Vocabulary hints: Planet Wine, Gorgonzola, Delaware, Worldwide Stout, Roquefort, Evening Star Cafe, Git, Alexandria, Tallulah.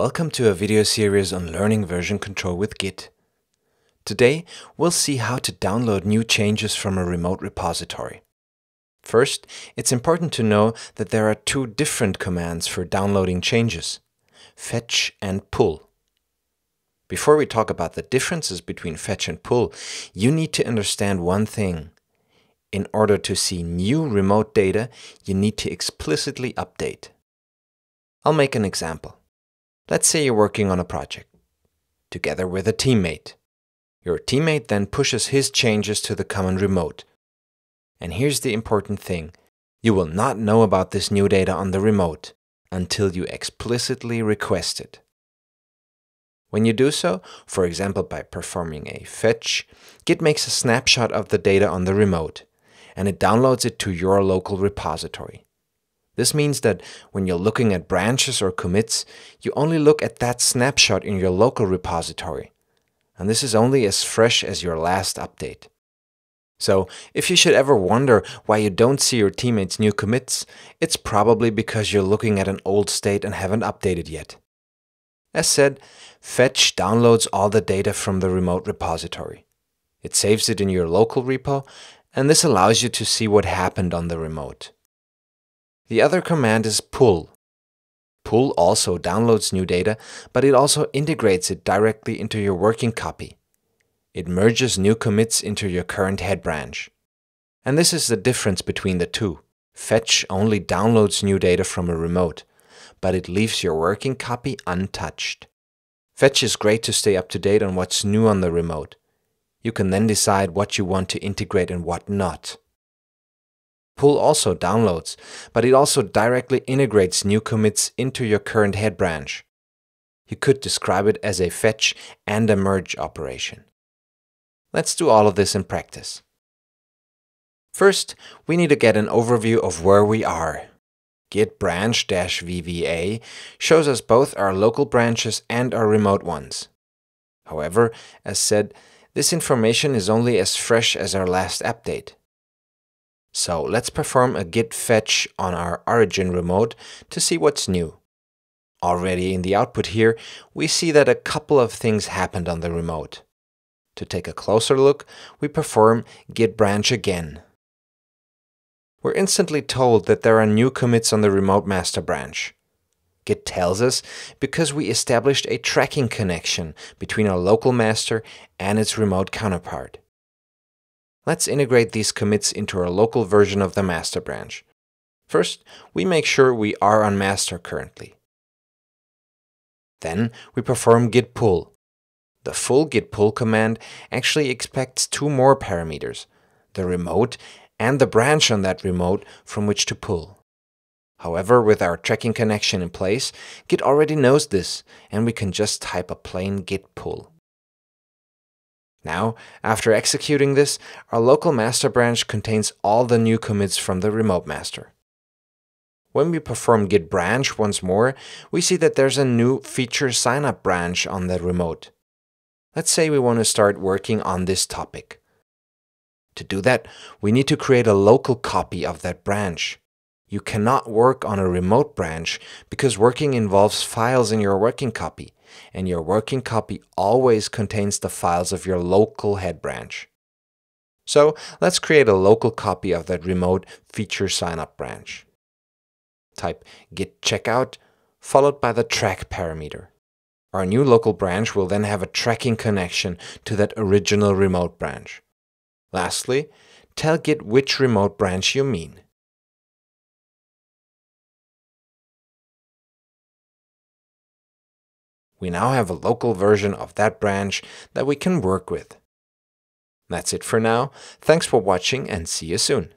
Welcome to a video series on learning version control with Git. Today we'll see how to download new changes from a remote repository. First, it's important to know that there are two different commands for downloading changes: fetch and pull. Before we talk about the differences between fetch and pull, you need to understand one thing. In order to see new remote data, you need to explicitly update. I'll make an example. Let's say you're working on a project, together with a teammate. Your teammate then pushes his changes to the common remote. And here's the important thing. You will not know about this new data on the remote until you explicitly request it. When you do so, for example by performing a fetch, Git makes a snapshot of the data on the remote, and it downloads it to your local repository. This means that when you're looking at branches or commits, you only look at that snapshot in your local repository. And this is only as fresh as your last update. So, if you should ever wonder why you don't see your teammates' new commits, it's probably because you're looking at an old state and haven't updated yet. As said, fetch downloads all the data from the remote repository. It saves it in your local repo, and this allows you to see what happened on the remote. The other command is pull. Pull also downloads new data, but it also integrates it directly into your working copy. It merges new commits into your current head branch. And this is the difference between the two. Fetch only downloads new data from a remote, but it leaves your working copy untouched. Fetch is great to stay up to date on what's new on the remote. You can then decide what you want to integrate and what not. Pull also downloads, but it also directly integrates new commits into your current head branch. You could describe it as a fetch and a merge operation. Let's do all of this in practice. First, we need to get an overview of where we are. Git branch-VVA shows us both our local branches and our remote ones. However, as said, this information is only as fresh as our last update. So let's perform a git fetch on our origin remote to see what's new. Already in the output here, we see that a couple of things happened on the remote. To take a closer look, we perform git branch again. We're instantly told that there are new commits on the remote master branch. Git tells us because we established a tracking connection between our local master and its remote counterpart. Let's integrate these commits into our local version of the master branch. First, we make sure we are on master currently. Then we perform git pull. The full git pull command actually expects two more parameters, the remote and the branch on that remote from which to pull. However, with our tracking connection in place, Git already knows this, and we can just type a plain git pull. Now, after executing this, our local master branch contains all the new commits from the remote master. When we perform git branch once more, we see that there's a new feature signup branch on the remote. Let's say we want to start working on this topic. To do that, we need to create a local copy of that branch. You cannot work on a remote branch because working involves files in your working copy. And your working copy always contains the files of your local head branch. So let's create a local copy of that remote feature signup branch. Type git checkout followed by the track parameter. Our new local branch will then have a tracking connection to that original remote branch. Lastly, tell Git which remote branch you mean. We now have a local version of that branch that we can work with. That's it for now. Thanks for watching and see you soon.